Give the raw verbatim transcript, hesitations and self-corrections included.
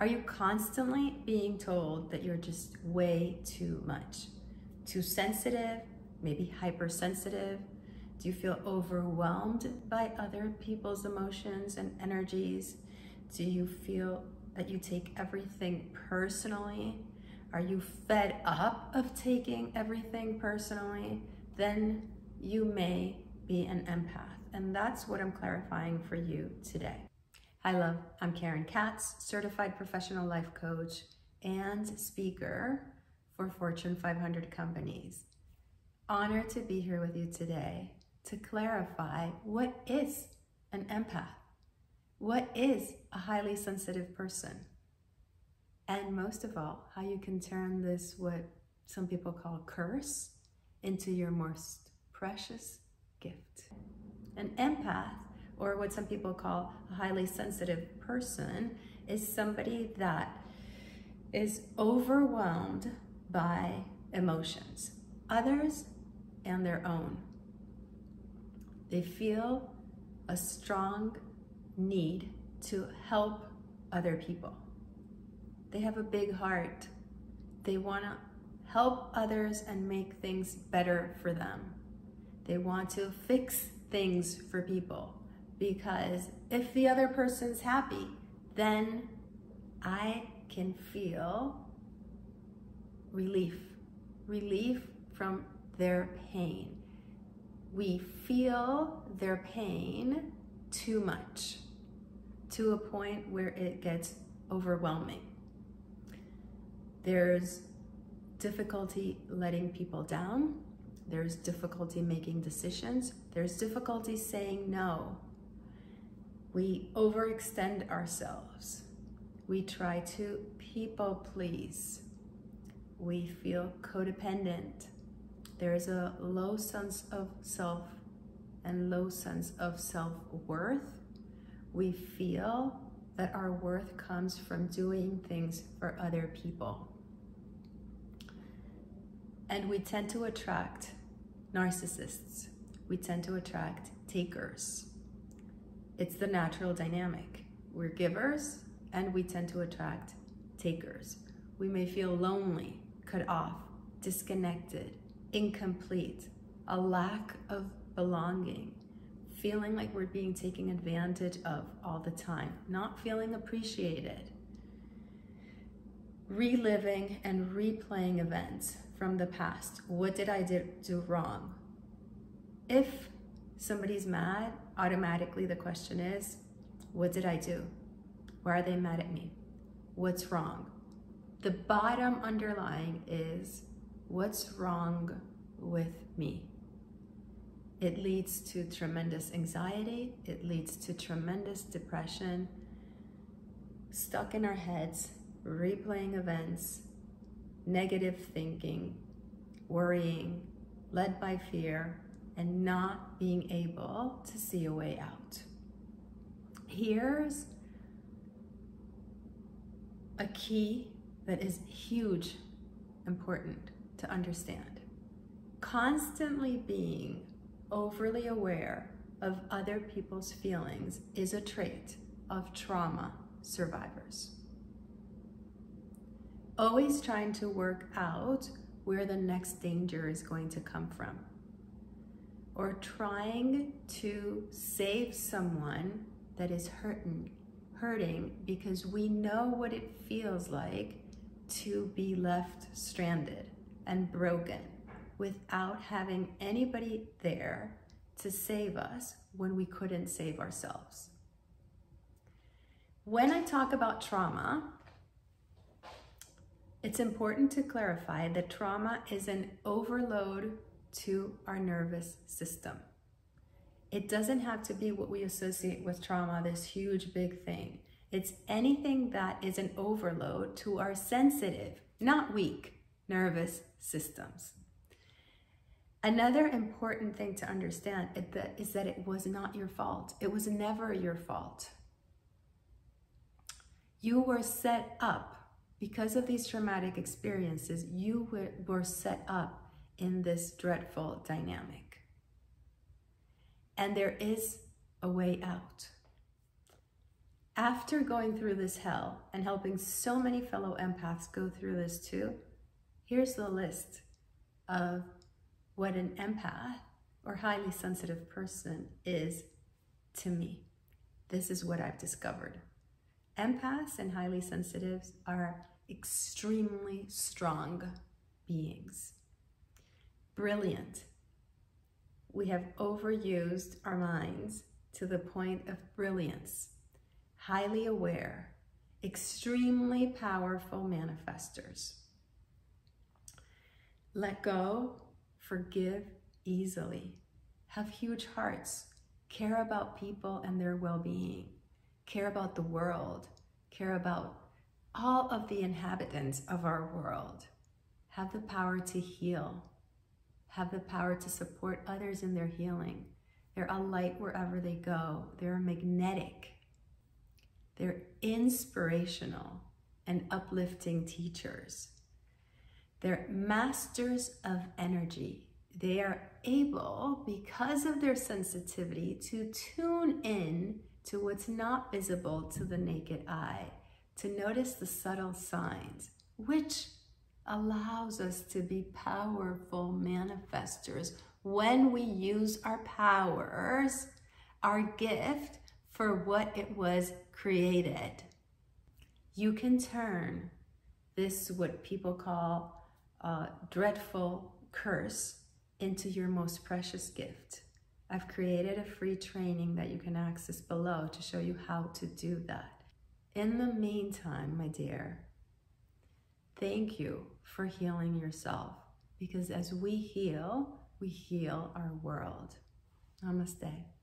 Are you constantly being told that you're just way too much? Too sensitive, maybe hypersensitive? Do you feel overwhelmed by other people's emotions and energies? Do you feel that you take everything personally? Are you fed up of taking everything personally? Then you may be an empath. And that's what I'm clarifying for you today. Hi love, I'm Karen Katz, certified professional life coach and speaker for Fortune five hundred companies. Honored to be here with you today to clarify what is an empath, what is a highly sensitive person, and most of all, how you can turn this, what some people call curse, into your most precious gift. An empath, or what some people call a highly sensitive person, is somebody that is overwhelmed by emotions, others and their own. They feel a strong need to help other people. They have a big heart. They want to help others and make things better for them. They want to fix things for people. Because if the other person's happy, then I can feel relief, relief from their pain. We feel their pain too much, to a point where it gets overwhelming. There's difficulty letting people down. There's difficulty making decisions. There's difficulty saying no. We overextend ourselves. We try to people please. We feel codependent. There is a low sense of self and low sense of self-worth. We feel that our worth comes from doing things for other people. And we tend to attract narcissists. We tend to attract takers. It's the natural dynamic. We're givers and we tend to attract takers. We may feel lonely, cut off, disconnected, incomplete, a lack of belonging, feeling like we're being taken advantage of all the time, not feeling appreciated, reliving and replaying events from the past. What did I do wrong? If somebody's mad, automatically the question is, what did I do? Why are they mad at me? What's wrong? The bottom underlying is, what's wrong with me? It leads to tremendous anxiety. It leads to tremendous depression, stuck in our heads, replaying events, negative thinking, worrying, led by fear, and not being able to see a way out. Here's a key that is huge, important to understand. Constantly being overly aware of other people's feelings is a trait of trauma survivors. Always trying to work out where the next danger is going to come from, or trying to save someone that is hurting, hurting because we know what it feels like to be left stranded and broken without having anybody there to save us when we couldn't save ourselves. When I talk about trauma, it's important to clarify that trauma is an overload to our nervous system. It doesn't have to be what we associate with trauma, this huge big thing. It's anything that is an overload to our sensitive, not weak, nervous systems. Another important thing to understand is that it was not your fault. It was never your fault. You were set up because of these traumatic experiences. You were set up in this dreadful dynamic. And there is a way out. after going through this hell and helping so many fellow empaths go through this too, here's the list of what an empath or highly sensitive person is to me. This is what I've discovered. Empaths and highly sensitives are extremely strong beings. Brilliant. We have overused our minds to the point of brilliance. Highly aware, extremely powerful manifestors. Let go, forgive easily, have huge hearts, care about people and their well-being, care about the world, care about all of the inhabitants of our world, have the power to heal, have the power to support others in their healing. They're a light wherever they go. They're magnetic. They're inspirational and uplifting teachers. They're masters of energy. They are able, because of their sensitivity, to tune in to what's not visible to the naked eye, to notice the subtle signs, which allows us to be powerful manifestors when we use our powers, our gift, for what it was created. You can turn this, what people call a dreadful curse, into your most precious gift. I've created a free training that you can access below to show you how to do that. In the meantime, my dear, thank you for healing yourself, because as we heal, we heal our world. Namaste.